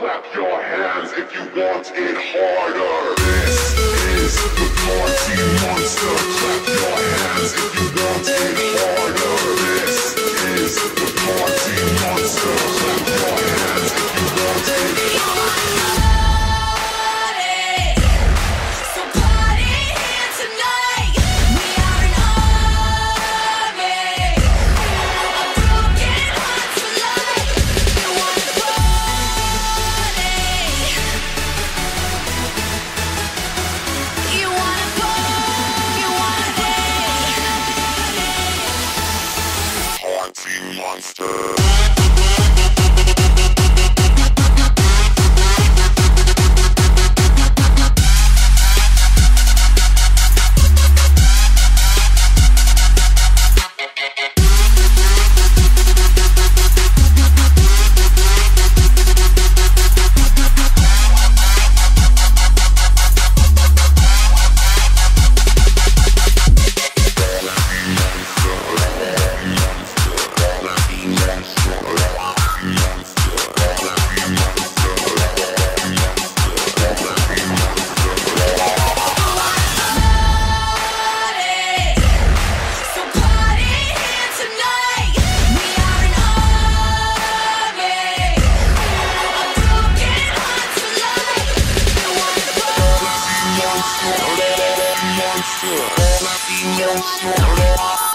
clap your hands if you want it harder. This is the party monster. Clap your hands if you want it harder. This is the party monster. Clap your hands if you want it harder.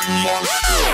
Monster,